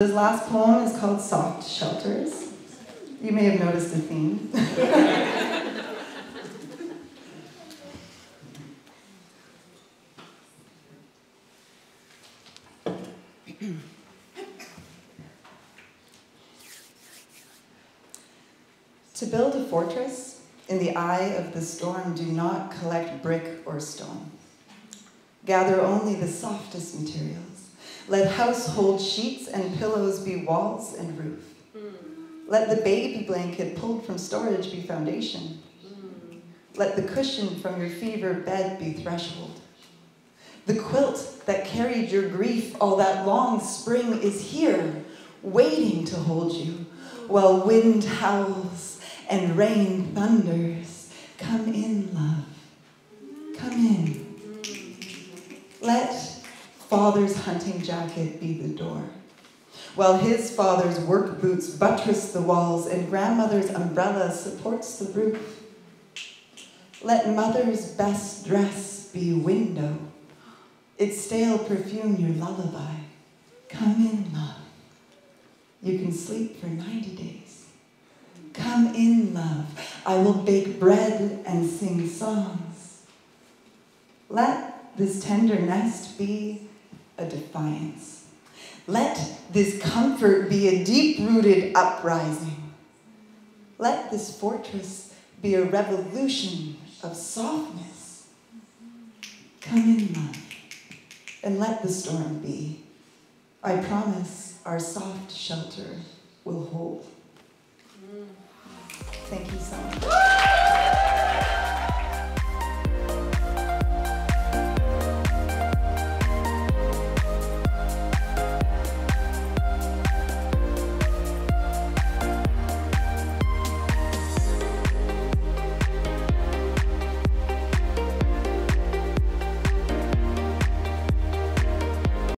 This last poem is called Soft Shelters. You may have noticed the theme. To build a fortress in the eye of the storm, do not collect brick or stone. Gather only the softest materials. Let household sheets and pillows be walls and roof. Mm. Let the baby blanket pulled from storage be foundation. Mm. Let the cushion from your fever bed be threshold. The quilt that carried your grief all that long spring is here, waiting to hold you, while wind howls and rain thunders. Come in, love. Come in. Let Father's hunting jacket be the door, while his father's work boots buttress the walls and grandmother's umbrella supports the roof. Let mother's best dress be window, its stale perfume your lullaby. Come in, love. You can sleep for 90 days. Come in, love. I will bake bread and sing songs. Let this tender nest be a defiance. Let this comfort be a deep-rooted uprising. Let this fortress be a revolution of softness. Come in, love, and let the storm be. I promise our soft shelter will hold. Thank you so much.